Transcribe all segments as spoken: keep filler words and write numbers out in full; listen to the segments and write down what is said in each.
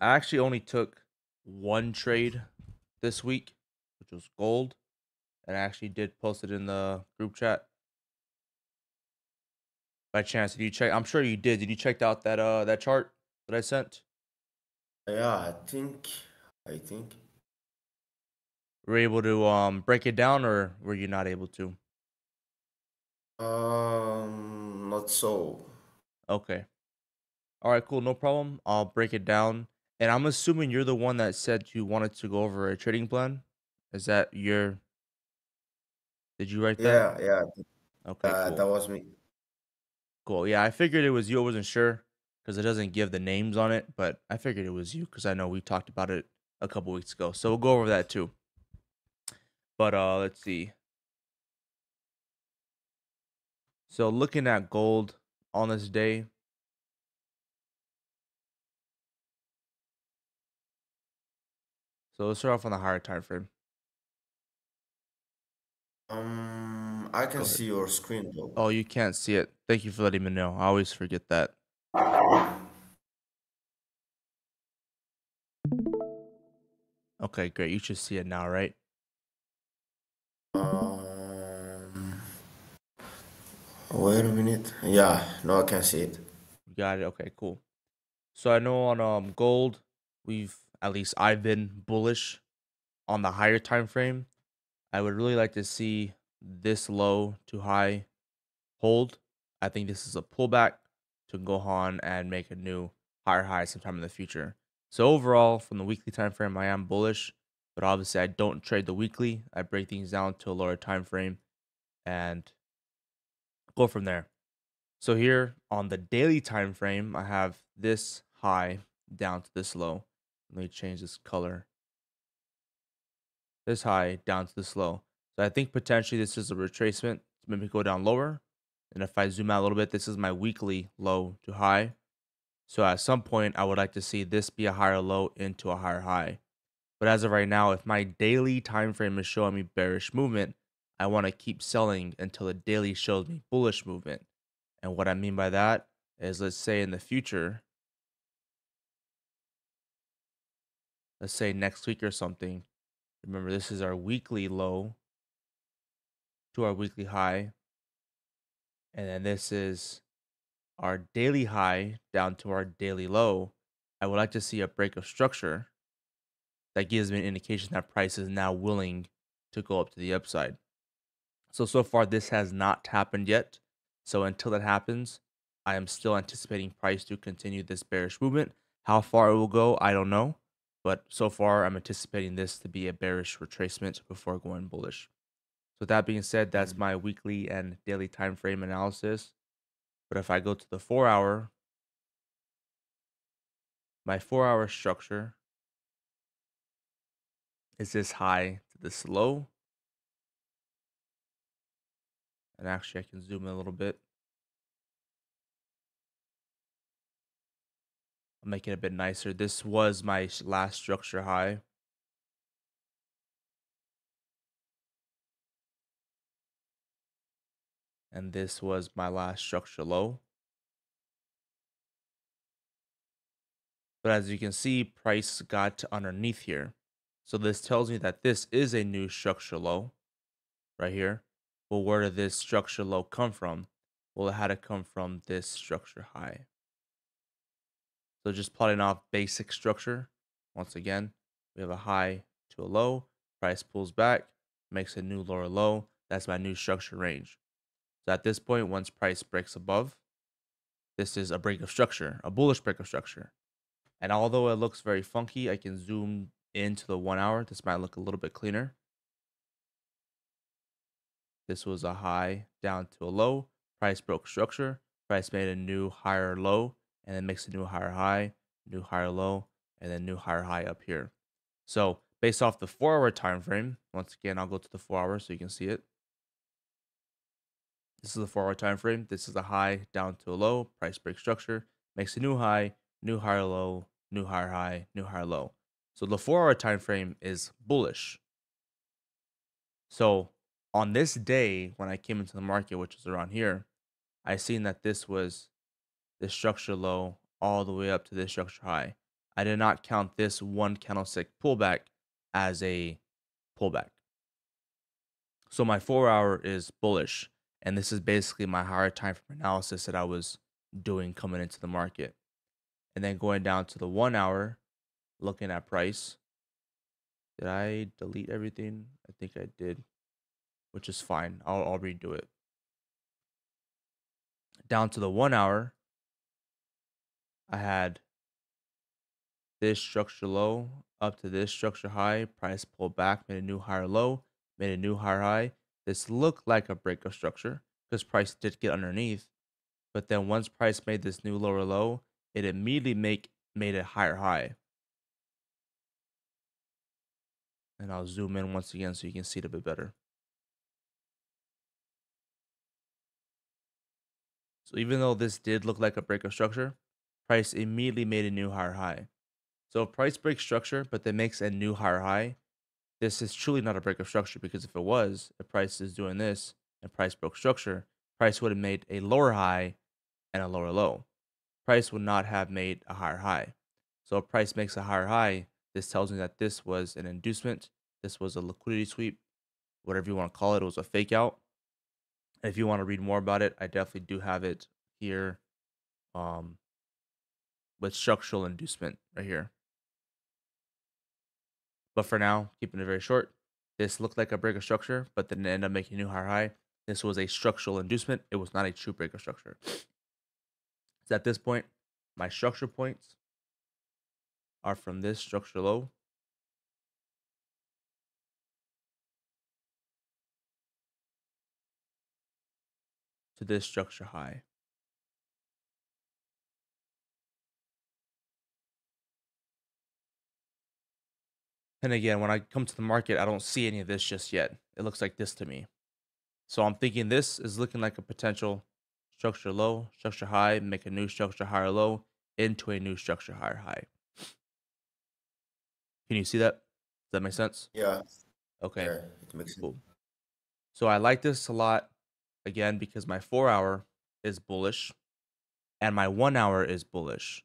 I actually only took one trade this week, which was gold, and I actually did post it in the group chat. By chance, did you check? I'm sure you did. Did you check out that uh that chart that I sent? Yeah, I think I think. Were you able to um break it down, or were you not able to? Um, not so. Okay. All right, cool. No problem. I'll break it down. And I'm assuming you're the one that said you wanted to go over a trading plan. Is that your? Did you write that? Yeah, yeah. Okay, uh, cool. That was me. Cool. Yeah, I figured it was you. I wasn't sure because it doesn't give the names on it, but I figured it was you because I know we talked about it a couple weeks ago. So we'll go over that too. But uh, let's see. So looking at gold on this day. So let's start off on the higher time frame. Um, I can see your screen though. Oh, you can't see it. Thank you for letting me know. I always forget that. Okay, great. You should see it now, right? Um, wait a minute. Yeah, no, I can see it. Got it. Okay, cool. So I know on um gold, we've at least I've been bullish on the higher time frame. I would really like to see this low to high hold. I think this is a pullback to go on and make a new higher high sometime in the future. So overall, from the weekly time frame, I am bullish, but obviously I don't trade the weekly. I break things down to a lower time frame and go from there. So here on the daily time frame, I have this high down to this low. Let me change this color. This high down to this low. So I think potentially this is a retracement. Maybe go down lower. And if I zoom out a little bit, this is my weekly low to high. So at some point, I would like to see this be a higher low into a higher high. But as of right now, if my daily time frame is showing me bearish movement, I want to keep selling until the daily shows me bullish movement. And what I mean by that is, let's say in the future, let's say next week or something. Remember, this is our weekly low to our weekly high. And then this is our daily high down to our daily low. I would like to see a break of structure that gives me an indication that price is now willing to go up to the upside. So, so far, this has not happened yet. So until that happens, I am still anticipating price to continue this bearish movement. How far it will go, I don't know. But so far, I'm anticipating this to be a bearish retracement before going bullish. So that being said, that's my weekly and daily time frame analysis. But if I go to the four hour, my four hour structure is this high to this low. And actually, I can zoom in a little bit. I'll make it a bit nicer. This was my last structure high. And this was my last structure low. But as you can see, price got underneath here. So this tells me that this is a new structure low right here. Well, where did this structure low come from? Well, it had to come from this structure high. So just plotting off basic structure. Once again, we have a high to a low. Price pulls back, makes a new lower low. That's my new structure range. So at this point, once price breaks above, this is a break of structure, a bullish break of structure. And although it looks very funky, I can zoom into the one hour. This might look a little bit cleaner. This was a high down to a low. Price broke structure. Price made a new higher low. And then makes a new higher high, new higher low, and then new higher high up here. So based off the four hour time frame, once again, I'll go to the four hour so you can see it. This is the four hour time frame. This is a high down to a low, price break structure, makes a new high, new higher low, new higher high, new higher low. So the four hour time frame is bullish. So on this day, when I came into the market, which is around here, I seen that this was this structure low all the way up to this structure high. I did not count this one candlestick pullback as a pullback. So my four hour is bullish. And this is basically my higher time frame analysis that I was doing coming into the market. And then going down to the one hour, looking at price. Did I delete everything? I think I did, which is fine. I'll, I'll redo it. Down to the one hour, I had this structure low up to this structure high, price pulled back, made a new higher low, made a new higher high. This looked like a break of structure because price did get underneath. But then once price made this new lower low, it immediately make, made a higher high. And I'll zoom in once again so you can see it a bit better. So even though this did look like a break of structure, price immediately made a new higher high. So if price breaks structure, but then makes a new higher high, this is truly not a break of structure, because if it was, if price is doing this and price broke structure, price would have made a lower high and a lower low. Price would not have made a higher high. So if price makes a higher high, this tells me that this was an inducement. This was a liquidity sweep, whatever you want to call it. It was a fake out. If you want to read more about it, I definitely do have it here um, with structural inducement right here. But for now, keeping it very short, this looked like a break of structure, but then it ended up making a new higher high. This was a structural inducement. It was not a true break of structure. So at this point, my structure points are from this structure low to this structure high. And again, when I come to the market, I don't see any of this just yet. It looks like this to me. So I'm thinking this is looking like a potential structure low, structure high, make a new structure higher low into a new structure higher high. Can you see that? Does that make sense? Yeah. Okay. Yeah, it makes sense. Cool. So I like this a lot, again, because my four hour is bullish and my one hour is bullish.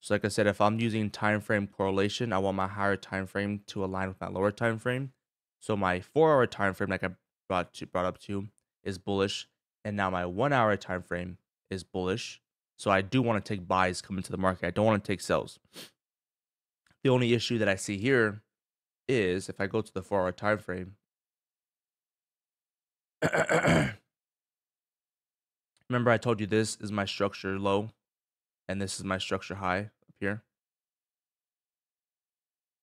So like I said, if I'm using time frame correlation, I want my higher time frame to align with my lower time frame. So my four hour time frame, like I brought to, brought up to, is bullish, and now my one hour time frame is bullish. So I do want to take buys coming to the market. I don't want to take sells. The only issue that I see here is if I go to the four hour time frame. Remember, I told you this is my structure low and this is my structure high up here.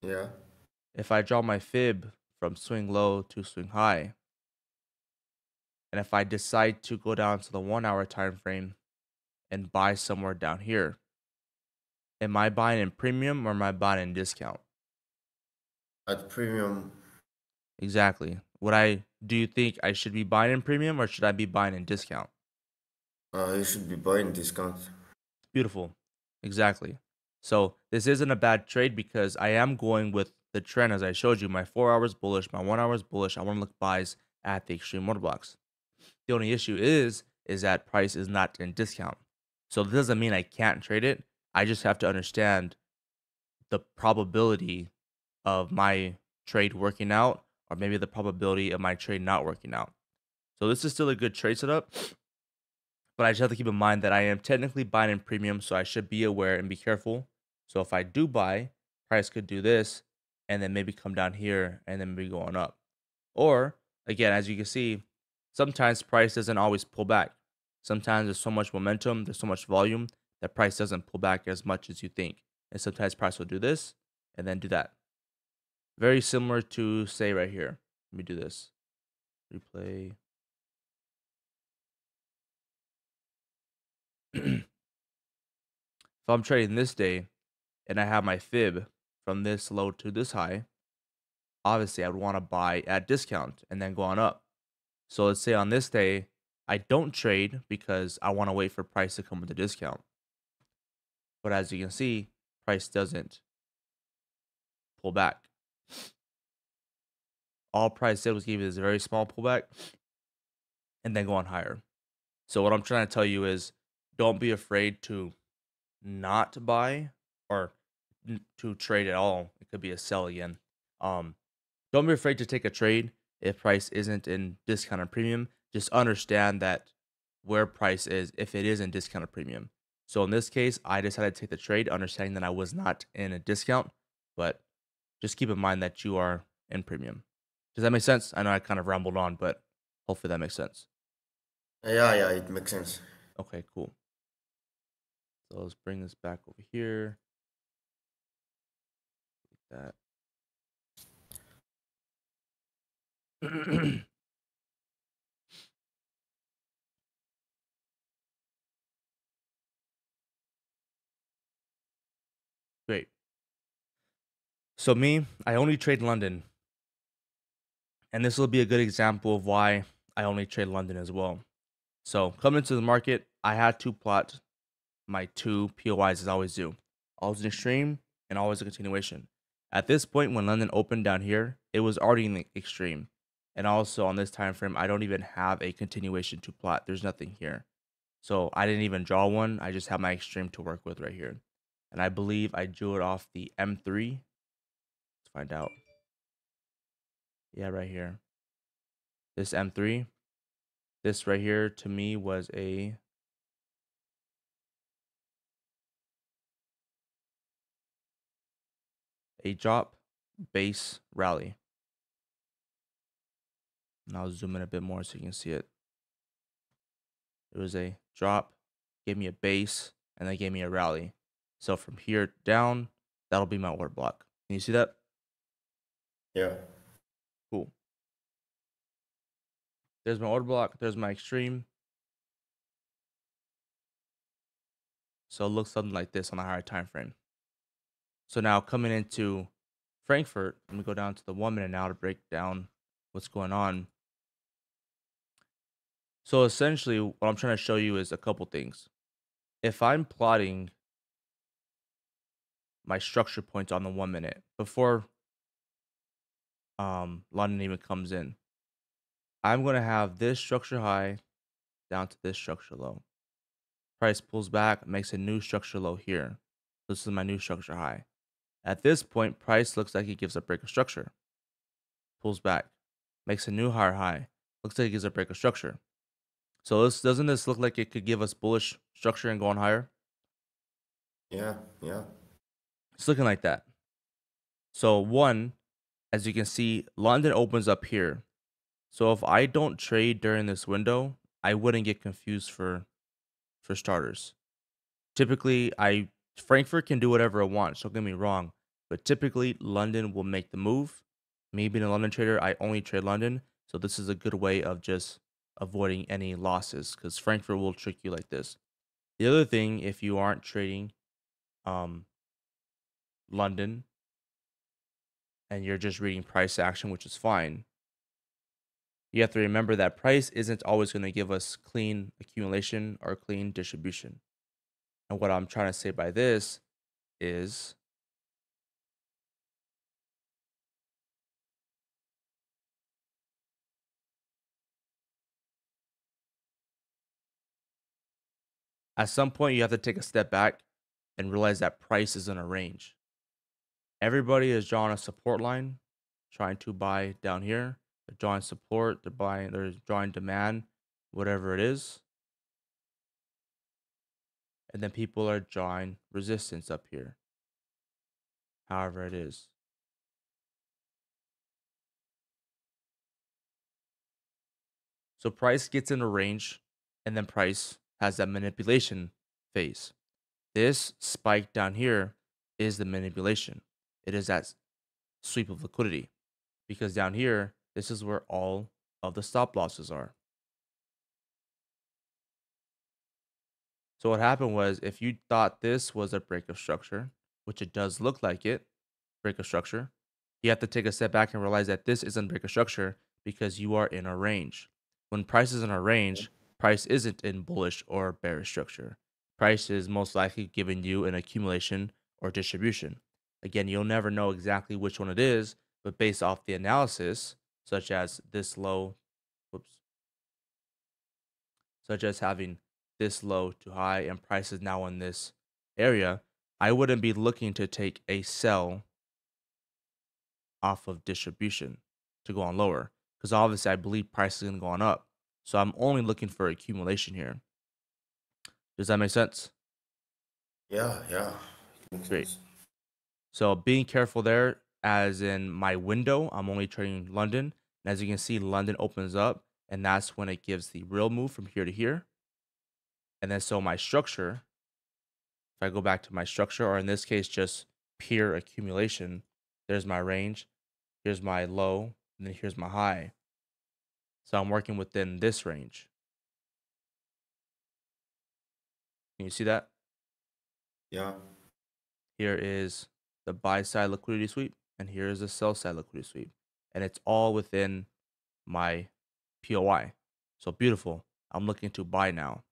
Yeah. If I draw my fib from swing low to swing high, and if I decide to go down to the one hour time frame and buy somewhere down here, am I buying in premium or am I buying in discount? At premium. Exactly. Would I, do you think I should be buying in premium or should I be buying in discount? Uh, you should be buying discount. Beautiful. Exactly. So this isn't a bad trade because I am going with the trend as I showed you. My four hours bullish, my one hour is bullish. I want to look buys at the extreme order blocks. The only issue is, is that price is not in discount. So this doesn't mean I can't trade it. I just have to understand the probability of my trade working out, or maybe the probability of my trade not working out. So this is still a good trade setup, but I just have to keep in mind that I am technically buying in premium, so I should be aware and be careful. So if I do buy, price could do this, and then maybe come down here, and then maybe go on up. Or, again, as you can see, sometimes price doesn't always pull back. Sometimes there's so much momentum, there's so much volume, that price doesn't pull back as much as you think. And sometimes price will do this and then do that. Very similar to, say, right here. Let me do this. Replay. If I'm trading this day and I have my fib from this low to this high, obviously I would want to buy at discount and then go on up. So let's say on this day, I don't trade because I want to wait for price to come with a discount. But as you can see, price doesn't pull back. All price did was give you this very small pullback and then go on higher. So what I'm trying to tell you is don't be afraid to not buy, or to trade at all, it could be a sell again. Um, don't be afraid to take a trade if price isn't in discount or premium. Just understand that where price is if it is in discount or premium. So in this case, I decided to take the trade, understanding that I was not in a discount, but just keep in mind that you are in premium. Does that make sense? I know I kind of rambled on, but hopefully that makes sense. Yeah, yeah, it makes sense. Okay, cool. So let's bring this back over here. Like that. Great. So me, I only trade London. And this will be a good example of why I only trade London as well. So coming into the market, I had to plot my two P O Is as I always do. Always an extreme and always a continuation. At this point, when London opened down here, it was already in the extreme. And also on this time frame, I don't even have a continuation to plot. There's nothing here. So I didn't even draw one. I just have my extreme to work with right here. And I believe I drew it off the M three. Let's find out. Yeah, right here. This M three. This right here to me was a a drop base rally. And I'll zoom in a bit more so you can see it. It was a drop, gave me a base, and then gave me a rally. So from here down, that'll be my order block. Can you see that? Yeah. Cool. There's my order block. There's my extreme. So it looks something like this on a higher time frame. So now coming into Frankfurt, let me go down to the one minute now to break down what's going on. So essentially, what I'm trying to show you is a couple things. If I'm plotting my structure points on the one minute before um, London even comes in, I'm going to have this structure high down to this structure low. Price pulls back, makes a new structure low here. This is my new structure high. At this point, price looks like he gives a break of structure. Pulls back, makes a new higher high. Looks like it gives a break of structure. So this, doesn't this look like it could give us bullish structure and going higher? Yeah, yeah. It's looking like that. So one, as you can see, London opens up here. So if I don't trade during this window, I wouldn't get confused for, for starters. Typically, I Frankfurt can do whatever it wants, don't get me wrong, but typically London will make the move. Me being a London trader, I only trade London, so this is a good way of just avoiding any losses because Frankfurt will trick you like this. The other thing, if you aren't trading um, London and you're just reading price action, which is fine, you have to remember that price isn't always going to give us clean accumulation or clean distribution. And what I'm trying to say by this is at some point you have to take a step back and realize that price is in a range. Everybody is drawing a support line, trying to buy down here. They're drawing support, they're buying, they're drawing demand, whatever it is. And then people are drawing resistance up here, however it is. So price gets in a range, and then price has that manipulation phase. This spike down here is the manipulation. It is that sweep of liquidity, because down here, this is where all of the stop losses are. So what happened was, if you thought this was a break of structure, which it does look like it, break of structure, you have to take a step back and realize that this isn't break of structure because you are in a range. When price is in a range, price isn't in bullish or bearish structure. Price is most likely giving you an accumulation or distribution. Again, you'll never know exactly which one it is, but based off the analysis, such as this low, whoops, such as having this low to high and price is now in this area, I wouldn't be looking to take a sell off of distribution to go on lower, because obviously I believe price is going to go on up. So I'm only looking for accumulation here. Does that make sense? Yeah, yeah. Great. So being careful there, as in my window, I'm only trading London. And as you can see, London opens up, and that's when it gives the real move from here to here. And then so my structure, if I go back to my structure, or in this case, just pure accumulation, there's my range, here's my low, and then here's my high. So I'm working within this range. Can you see that? Yeah. Here is the buy side liquidity sweep, and here is the sell side liquidity sweep. And it's all within my P O I. So beautiful. I'm looking to buy now.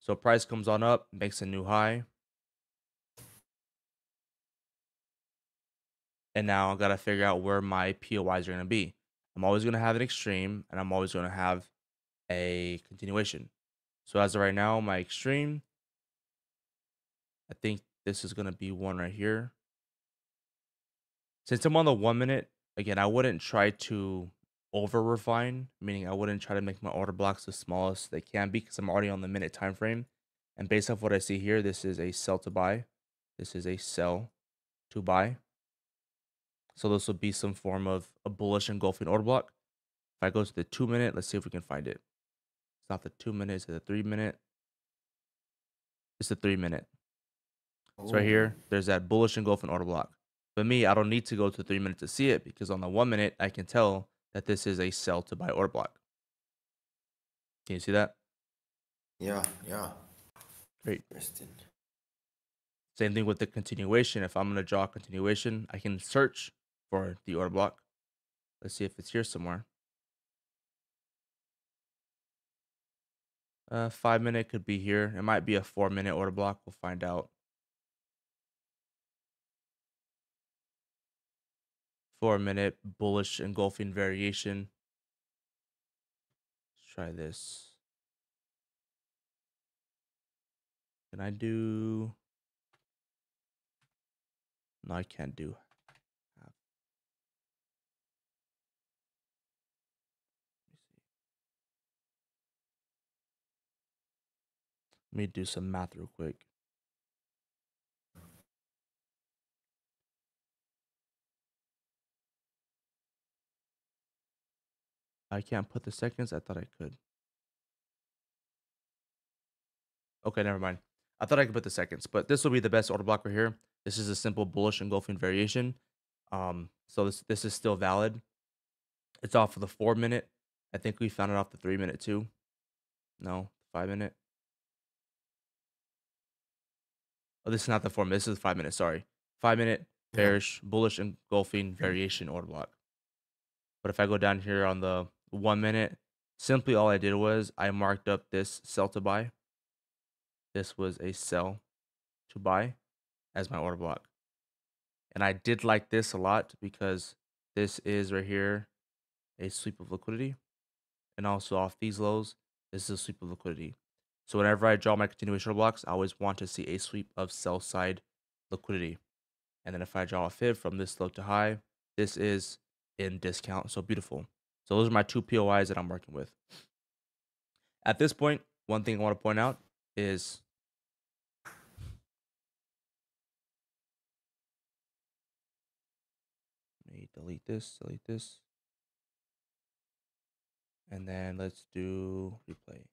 So price comes on up, makes a new high. And now I've got to figure out where my P O Is are going to be. I'm always going to have an extreme, and I'm always going to have a continuation. So as of right now, my extreme, I think this is going to be one right here. Since I'm on the one minute, again, I wouldn't try to over-refine, meaning I wouldn't try to make my order blocks the smallest they can be, because I'm already on the minute time frame. And based off what I see here, this is a sell to buy. This is a sell to buy. So this will be some form of a bullish engulfing order block. If I go to the two minute, let's see if we can find it. It's not the two minutes, it's the three minute. It's the three minute. It's so right here. There's that bullish engulfing order block. But me, I don't need to go to three minutes to see it, because on the one minute, I can tell that this is a sell to buy order block. Can you see that? Yeah, yeah. Great. Interesting. Same thing with the continuation. If I'm going to draw a continuation, I can search for the order block. Let's see if it's here somewhere. Uh, five minute could be here. It might be a four minute order block. We'll find out. Four minute bullish engulfing variation. Let's try this. Can I do? No, I can't do. Let me do some math real quick. I can't put the seconds. I thought I could. Okay, never mind. I thought I could put the seconds, but this will be the best order block right here. This is a simple bullish engulfing variation. Um, so this, this is still valid. It's off of the four minute. I think we found it off the three minute too. No, five minute. Oh, this is not the four minute. This is the five minute. Sorry. Five minute bearish bullish engulfing variation order block. But if I go down here on the one minute, simply all I did was I marked up this sell to buy. This was a sell to buy as my order block. And I did like this a lot, because this is right here a sweep of liquidity. And also off these lows, this is a sweep of liquidity. So whenever I draw my continuation order blocks, I always want to see a sweep of sell side liquidity. And then if I draw a fib from this low to high, this is in discount. So beautiful. So those are my two P O Is that I'm working with. At this point, one thing I want to point out is let me delete this, delete this, and then let's do replay.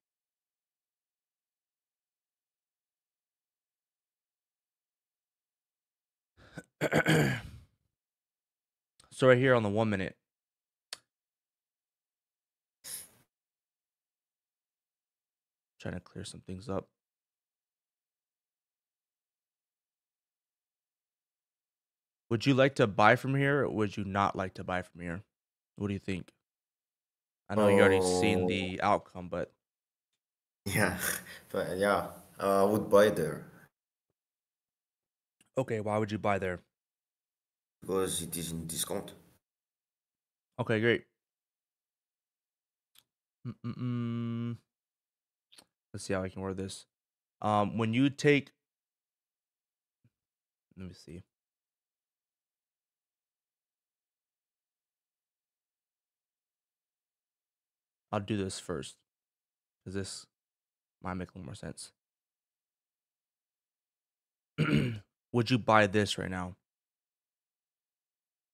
So right here on the one minute, trying to clear some things up. Would you like to buy from here, or would you not like to buy from here? What do you think? I know oh. you already seen the outcome, but yeah, but yeah, uh, I would buy there. Okay, why would you buy there? Because it is in discount. Okay, great. Mm -mm -mm. Let's see how I can word this. Um, when you take Let me see. I'll do this first, because this might make a little more sense. Would you buy this right now?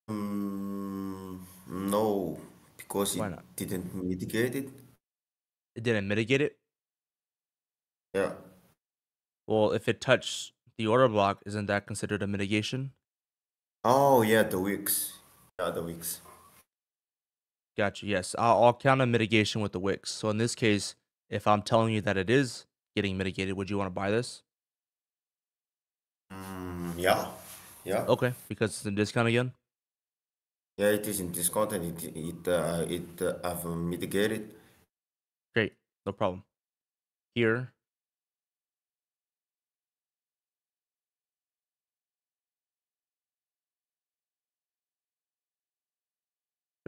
Um, no, because Why it not? didn't mitigate it. It didn't mitigate it? Yeah. Well, if it touched the order block, isn't that considered a mitigation? Oh, yeah, the wicks. Yeah, the wicks. Gotcha, yes. I'll, I'll count a mitigation with the wicks. So in this case, if I'm telling you that it is getting mitigated, would you want to buy this? Mm, yeah. Yeah. Okay, because it's in discount again? Yeah, it is in discount and it, it, uh, it uh, I've mitigated. Great, no problem. Here.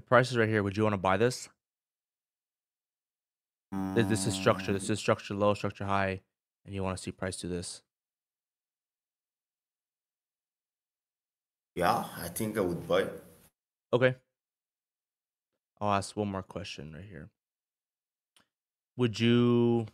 Prices right here. Would you want to buy this? Mm. This is structure. This is structure low, structure high, and you want to see price to this. Yeah, I think I would buy. Okay. I'll ask one more question right here. Would you?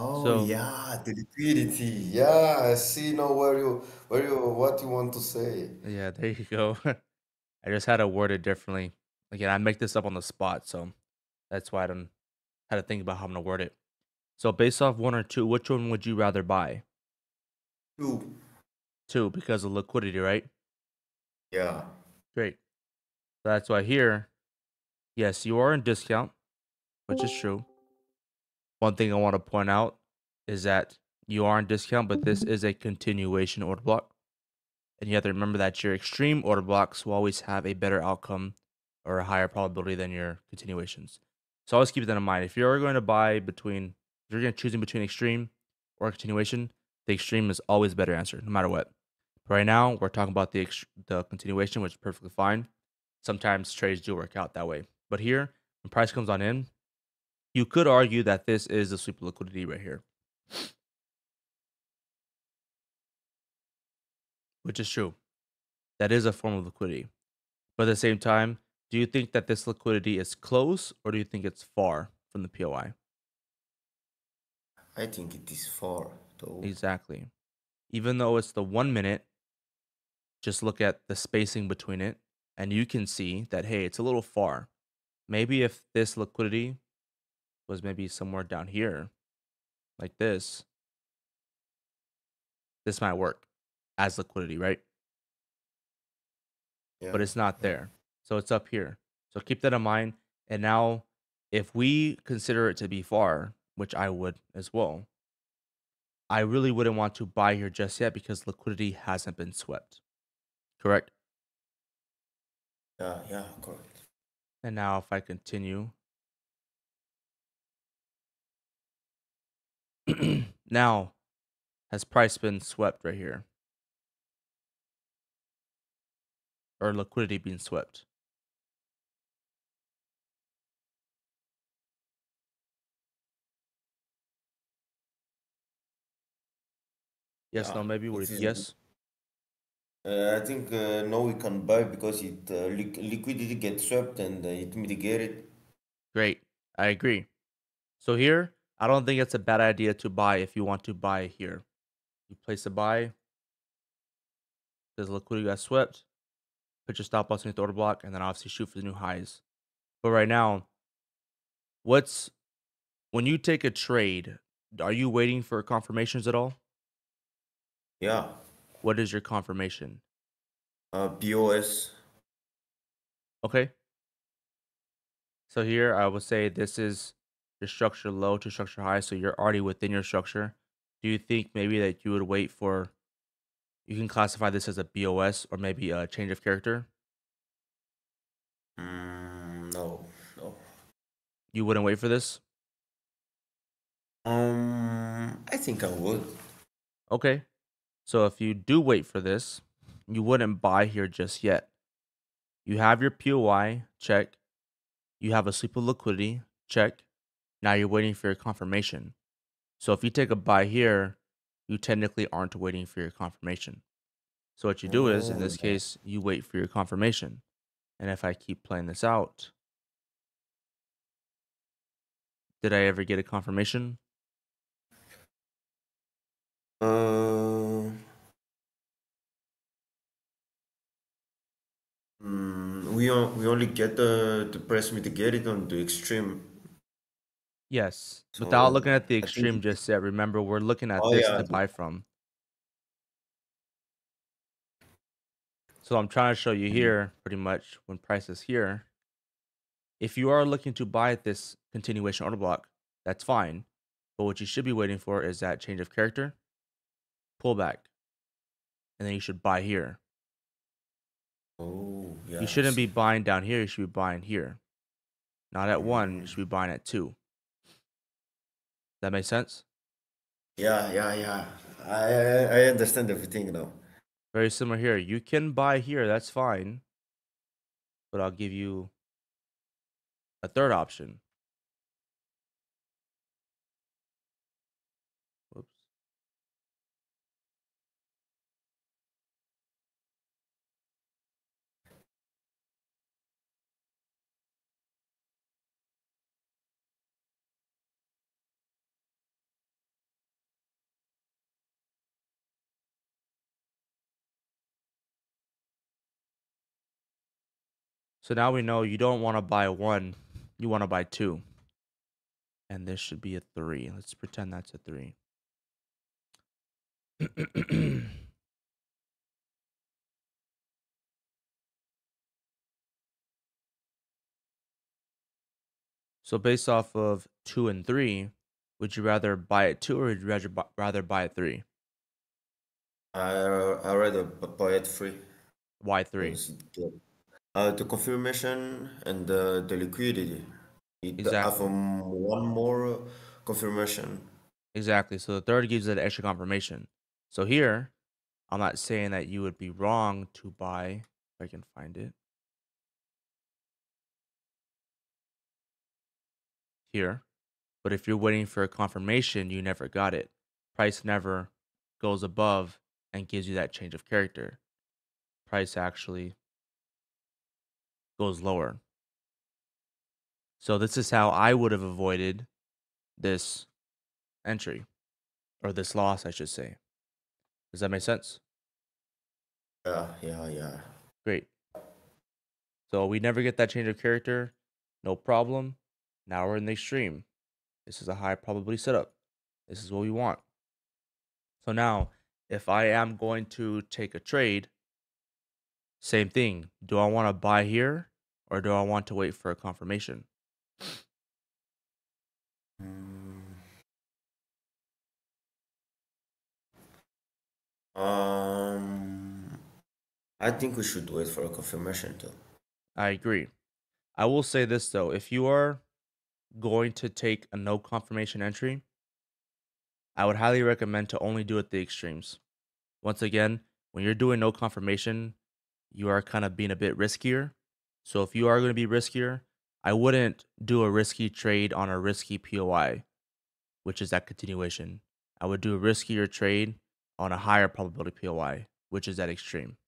Oh So yeah, the liquidity. Yeah, I see now where you where you what you want to say. yeah, there you go. I just had to word it differently. Again, I make this up on the spot, so that's why I don't had to think about how I'm gonna word it. So based off one or two, which one would you rather buy? Two. Two, because of liquidity, right? Yeah. Great. That's why here, yes, you are in discount, which is true. One thing I want to point out is that you are in discount, but this is a continuation order block. And you have to remember that your extreme order blocks will always have a better outcome or a higher probability than your continuations. So always keep that in mind. If you're going to buy between, if you're going to choosing between extreme or continuation, the extreme is always better answer, no matter what. But right now, we're talking about the, ext the continuation, which is perfectly fine. Sometimes trades do work out that way. But here, when price comes on in, you could argue that this is the sweep liquidity right here, which is true. That is a form of liquidity. But at the same time, do you think that this liquidity is close or do you think it's far from the P O I? I think it is far, though. Exactly. Even though it's the one minute, just look at the spacing between it and you can see that, hey, it's a little far. Maybe if this liquidity was maybe somewhere down here, like this, this might work as liquidity, right? Yeah. But it's not there. So it's up here. So keep that in mind. And now, if we consider it to be far, which I would as well, I really wouldn't want to buy here just yet because liquidity hasn't been swept. Correct? Yeah, yeah, correct. And now if I continue, now has price been swept right here, or liquidity being swept? Yes, yeah, no, maybe. What it do you- is, yes, uh, I think uh, no, we can buy because it uh, liq liquidity gets swept and uh, it mitigated. great. I agree. So here, I don't think it's a bad idea to buy if you want to buy here. You place a buy because liquidity got swept. Put your stop loss in the order block, and then obviously shoot for the new highs. But right now, what's when you take a trade, are you waiting for confirmations at all? Yeah, What is your confirmation? uh, P O S. Okay. So here I would say this is your structure low to structure high, so you're already within your structure. Do you think maybe that you would wait for You can classify this as a B O S or maybe a change of character. Mm, no, no. You wouldn't wait for this? Um, I think I would. Okay. So if you do wait for this, you wouldn't buy here just yet. You have your P O I, check. You have a sweep of liquidity, check. Now you're waiting for your confirmation. So if you take a buy here, you technically aren't waiting for your confirmation. So what you do is, in this case, you wait for your confirmation. And if I keep playing this out, did I ever get a confirmation? Uh, mm, we, on, we only get the, the press me to get it on the extreme. Yes, so without looking at the extreme just yet. Remember, we're looking at oh, this yeah. to buy from. So I'm trying to show you here, pretty much, when price is here. If you are looking to buy at this continuation order block, that's fine. But what you should be waiting for is that change of character, pullback, and then you should buy here. Oh, yes. You shouldn't be buying down here. You should be buying here. Not at one. You should be buying at two. That makes sense? Yeah, yeah, yeah. I I understand everything now. Very similar here. You can buy here, that's fine. But I'll give you a third option. Whoops. So now we know you don't want to buy one, you want to buy two. And this should be a three. Let's pretend that's a three. So based off of two and three, would you rather buy at two or would you rather buy, rather buy at three? I I rather buy at three. Why three? Uh, the confirmation and the, the liquidity. It exactly. have um, one more confirmation. Exactly. So the third gives it an extra confirmation. So here, I'm not saying that you would be wrong to buy. If I can find it. Here. But if you're waiting for a confirmation, you never got it. Price never goes above and gives you that change of character. Price actually goes lower. So this is how I would have avoided this entry, or this loss, I should say. Does that make sense? Yeah, yeah, yeah. Great. So we never get that change of character. No problem. Now we're in the extreme. This is a high probability setup. This is what we want. So now, if I am going to take a trade, same thing. Do I want to buy here or do I want to wait for a confirmation? Um, I think we should wait for a confirmation too. I agree. I will say this though. If you are going to take a no confirmation entry, I would highly recommend to only do it the extremes. Once again, when you're doing no confirmation, you are kind of being a bit riskier. So if you are going to be riskier, I wouldn't do a risky trade on a risky P O I, which is that continuation. I would do a riskier trade on a higher probability P O I, which is that extreme.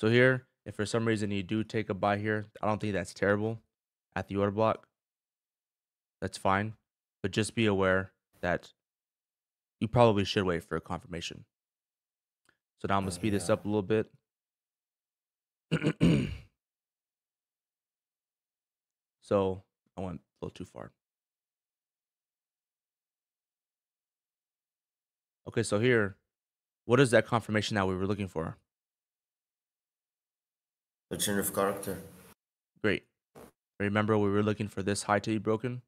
So here, if for some reason you do take a buy here, I don't think that's terrible at the order block. That's fine. But just be aware that you probably should wait for a confirmation. So now I'm going to speed this up a little bit. So I went a little too far. Okay, so here, what is that confirmation that we were looking for? The change of character. Great. Remember, we were looking for this high to be broken?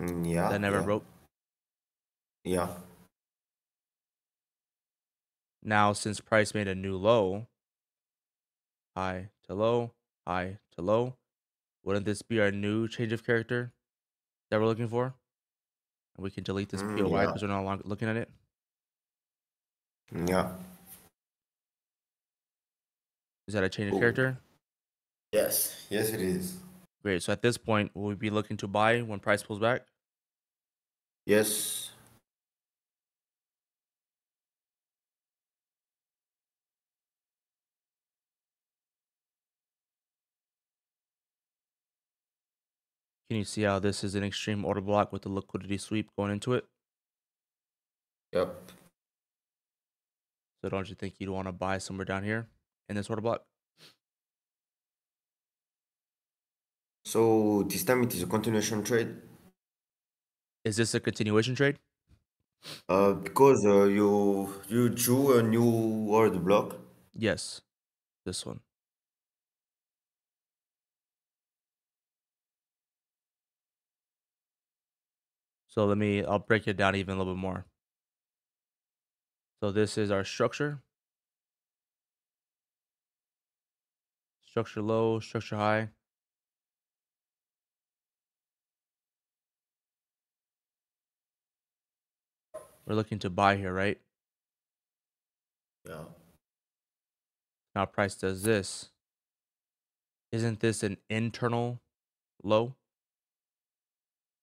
Mm, yeah. That never yeah. broke? Yeah. Now, since price made a new low, high to low, high to low, wouldn't this be our new change of character that we're looking for? And we can delete this P O I because yeah. we're no longer looking at it. Yeah. Is that a change Ooh. of character? Yes. Yes, it is. Great. So at this point, will we be looking to buy when price pulls back? Yes. Can you see how this is an extreme order block with the liquidity sweep going into it? Yep. So don't you think you'd want to buy somewhere down here in this order block? So this time it is a continuation trade. Is this a continuation trade? Uh, because uh, you you drew a new order block. Yes, this one. So let me, I'll break it down even a little bit more. So this is our structure. Structure low, structure high. We're looking to buy here, right? Yeah. Now price does this. Isn't this an internal low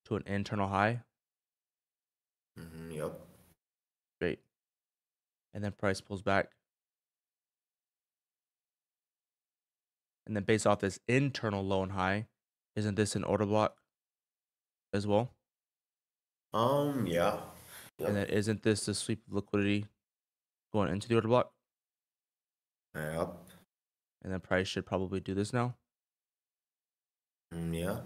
to an internal high? Mm-hmm, yep. Great. And then price pulls back. And then based off this internal low and high, isn't this an order block as well? Um, yeah. Yep. And then isn't this the sweep of liquidity going into the order block? Yep. And then price should probably do this now. Mm, yeah.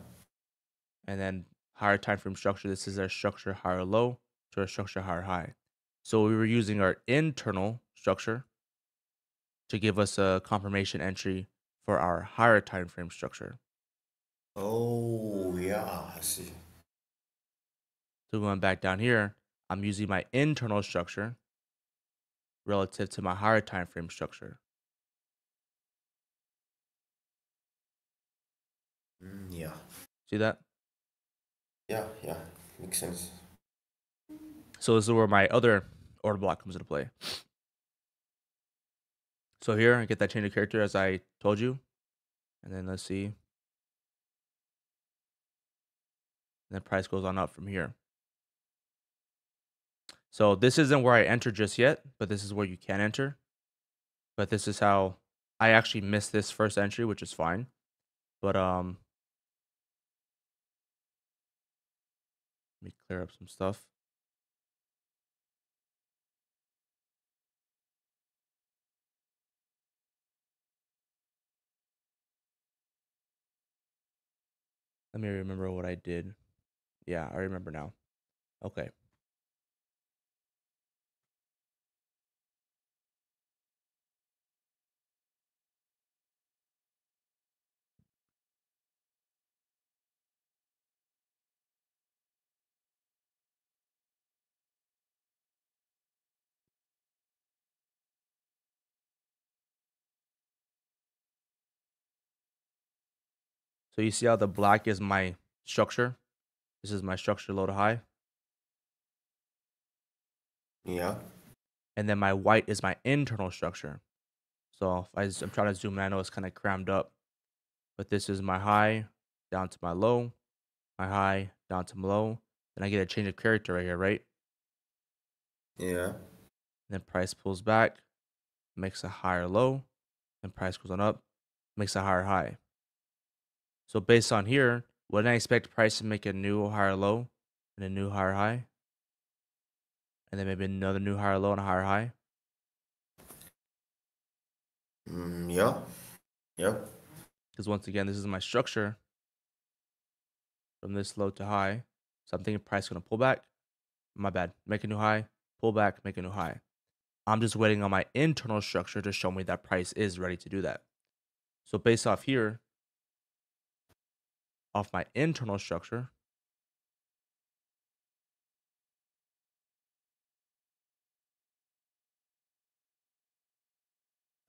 And then higher time frame structure. This is our structure higher low to our structure higher high. So we were using our internal structure to give us a confirmation entry for our higher time frame structure. Oh, yeah, I see. So going back down here, I'm using my internal structure relative to my higher time frame structure. Mm, yeah. See that? Yeah, yeah, makes sense. So this is where my other order block comes into play. So here, I get that change of character as I told you. And then let's see. And then price goes on up from here. So this isn't where I enter just yet, but this is where you can enter. But this is how I actually missed this first entry, which is fine. But um, let me clear up some stuff. Let me remember what I did. Yeah, I remember now. Okay. So you see how the black is my structure? This is my structure low to high. Yeah. And then my white is my internal structure. So if I, I'm trying to zoom in. I know it's kind of crammed up. But this is my high down to my low. My high down to my low. Then I get a change of character right here, right? Yeah. And then price pulls back. Makes a higher low. And price goes on up. Makes a higher high. So based on here, wouldn't I expect price to make a new higher low and a new higher high? And then maybe another new higher low and a higher high? Mm, yeah. Yeah. Because once again, this is my structure from this low to high. So I'm thinking price is going to pull back. My bad. Make a new high. Pull back. Make a new high. I'm just waiting on my internal structure to show me that price is ready to do that. So based off here, off my internal structure,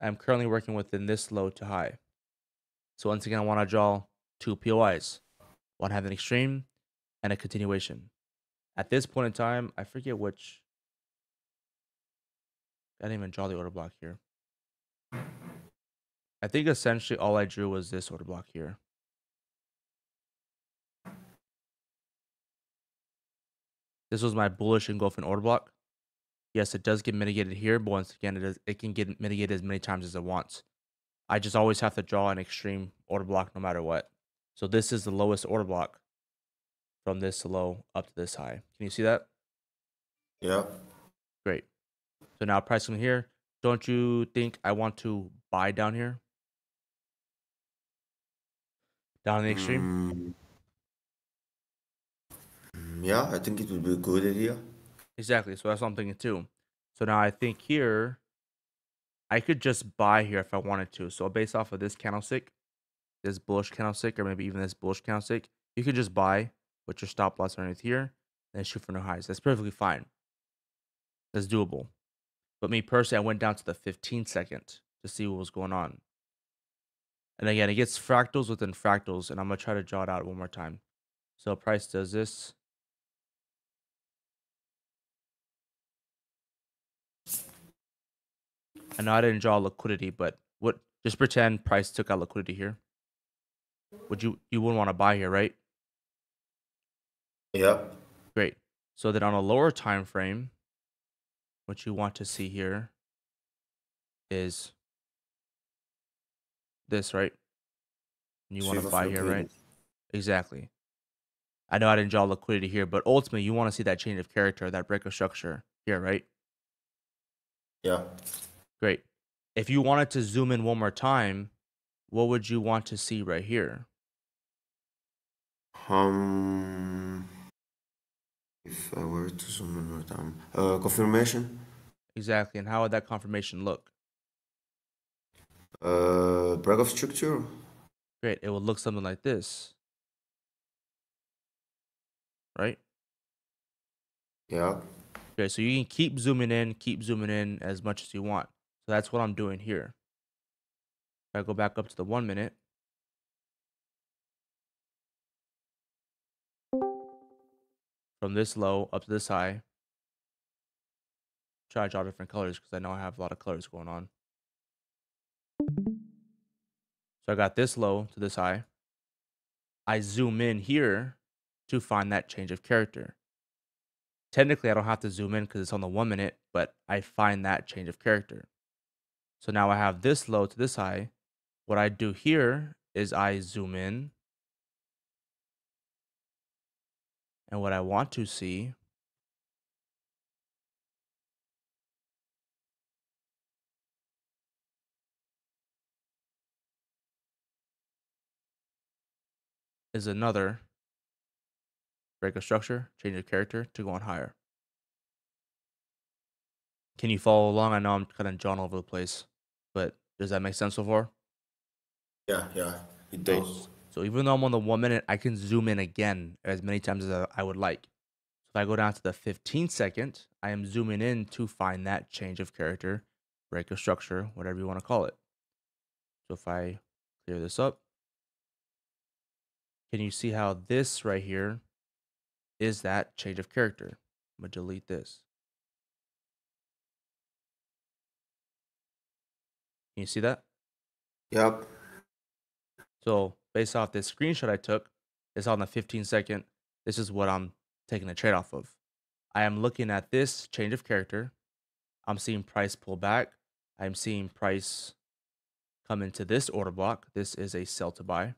I'm currently working within this low to high. So once again, I want to draw two P O Is. One have an extreme and a continuation. At this point in time, I forget which. I didn't even draw the order block here. I think essentially all I drew was this order block here. This was my bullish engulfing order block. Yes, it does get mitigated here, but once again, it, is, it can get mitigated as many times as it wants. I just always have to draw an extreme order block no matter what. So this is the lowest order block from this low up to this high. Can you see that? Yeah. Great. So now pricing here. Don't you think I want to buy down here? Down in the extreme? Mm. Yeah, I think it would be a good idea. Exactly. So that's what I'm thinking too. So now I think here, I could just buy here if I wanted to. So based off of this candlestick, this bullish candlestick, or maybe even this bullish candlestick, you could just buy with your stop loss underneath here and shoot for no highs. That's perfectly fine. That's doable. But me personally, I went down to the fifteen second to see what was going on. And again, it gets fractals within fractals, and I'm going to try to draw it out one more time. So price does this. I know I didn't draw liquidity, but what? Just pretend price took out liquidity here. Would you? You wouldn't want to buy here, right? Yep. Great. So then on a lower time frame, what you want to see here is this, right? And you want to buy here, right? Exactly. I know I didn't draw liquidity here, but ultimately you want to see that change of character, that break of structure here, right? Yeah. Great. If you wanted to zoom in one more time, what would you want to see right here? Um, if I were to zoom in one more time, uh, confirmation. Exactly. And how would that confirmation look? Uh, break of structure. Great. It would look something like this, right? Yeah. Okay. So you can keep zooming in, keep zooming in as much as you want. So that's what I'm doing here. If I go back up to the one minute. From this low up to this high. Try to draw different colors because I know I have a lot of colors going on. So I got this low to this high. I zoom in here to find that change of character. Technically, I don't have to zoom in because it's on the one minute, but I find that change of character. So now I have this low to this high. What I do here is I zoom in. And what I want to see is another break of structure, change of character to go on higher. Can you follow along? I know I'm kind of drawn over the place, but does that make sense so far? Yeah, yeah, it does. So even though I'm on the one minute, I can zoom in again as many times as I would like. So if I go down to the fifteen second, I am zooming in to find that change of character, break of structure, whatever you want to call it. So if I clear this up, can you see how this right here is that change of character? I'm going to delete this. Can you see that? Yep. So based off this screenshot I took, it's on the fifteen second. This is what I'm taking a trade off of. I am looking at this change of character. I'm seeing price pull back. I'm seeing price come into this order block. This is a sell to buy,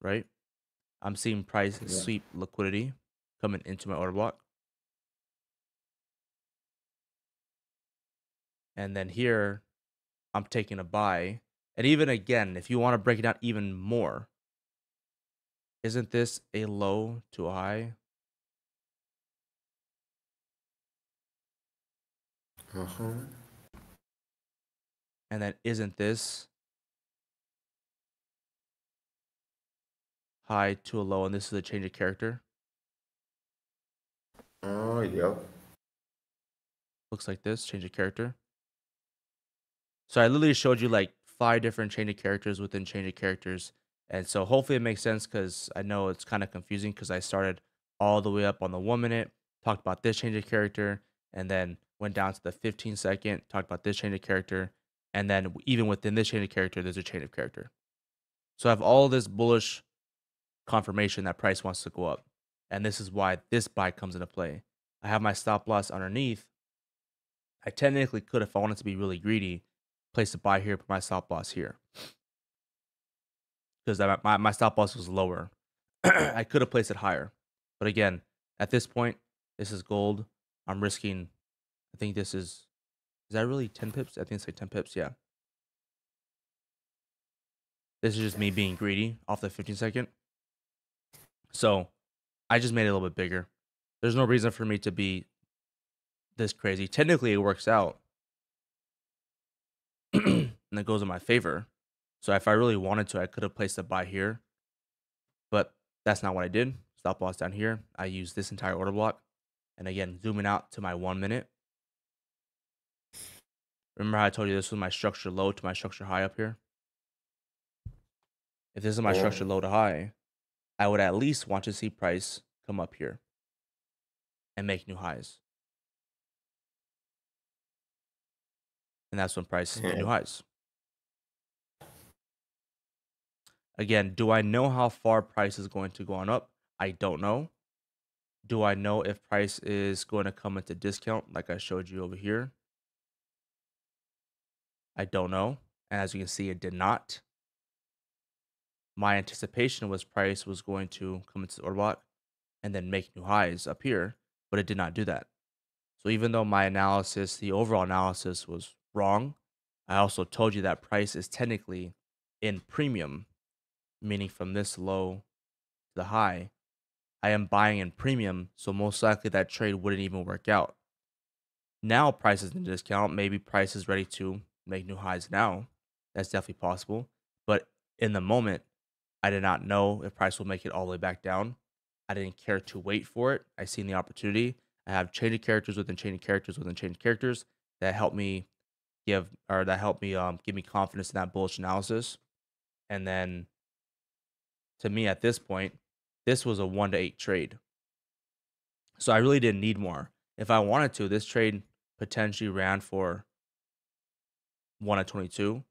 right? I'm seeing price yeah. sweep liquidity coming into my order block. And then here, I'm taking a buy. And even again, if you want to break it down even more, isn't this a low to a high? Uh-huh. And then isn't this high to a low? And this is a change of character? Oh, uh, yeah. Looks like this, change of character. So I literally showed you like five different change of characters within change of characters. And so hopefully it makes sense, because I know it's kind of confusing, because I started all the way up on the one minute, talked about this change of character, and then went down to the fifteen second, talked about this change of character. And then even within this change of character, there's a change of character. So I have all this bullish confirmation that price wants to go up. And this is why this buy comes into play. I have my stop loss underneath. I technically could, if I wanted to be really greedy, place a buy here, put my stop loss here. Because my, my stop loss was lower. I could have placed it higher. But again, at this point, this is gold. I'm risking, I think this is, is that really ten pips? I think it's like ten pips, yeah. This is just me being greedy off the fifteen second. So I just made it a little bit bigger. There's no reason for me to be this crazy. Technically, it works out. And it goes in my favor. So if I really wanted to, I could have placed a buy here, but that's not what I did. Stop loss down here. I used this entire order block. And again, zooming out to my one minute. Remember how I told you this was my structure low to my structure high up here? If this is my structure low to high, I would at least want to see price come up here and make new highs. And that's when price made new highs. Again, do I know how far price is going to go on up? I don't know. Do I know if price is going to come into discount like I showed you over here? I don't know. And as you can see, it did not. My anticipation was price was going to come into the order block and then make new highs up here, but it did not do that. So even though my analysis, the overall analysis was wrong, I also told you that price is technically in premium, meaning from this low to the high, I am buying in premium, so most likely that trade wouldn't even work out. Now price is in discount. Maybe price is ready to make new highs now. That's definitely possible. But in the moment, I did not know if price will make it all the way back down. I didn't care to wait for it. I seen the opportunity. I have chain of characters within chain of characters within chain of characters that helped me give, or that helped me um, give me confidence in that bullish analysis. And then to me at this point, this was a one to eight trade. So I really didn't need more. If I wanted to, this trade potentially ran for one to twenty-two.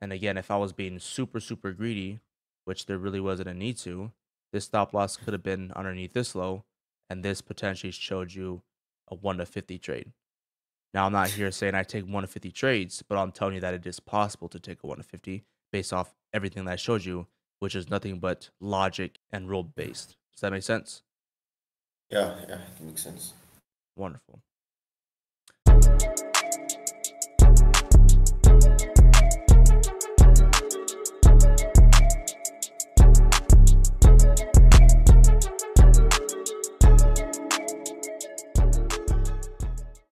And again, if I was being super, super greedy, which there really wasn't a need to, this stop loss could have been underneath this low, and this potentially showed you a one to fifty trade. Now, I'm not here saying I take one to fifty trades, but I'm telling you that it is possible to take a one to fifty based off everything that I showed you, which is nothing but logic and rule based. Does that make sense? Yeah, yeah, it makes sense. Wonderful.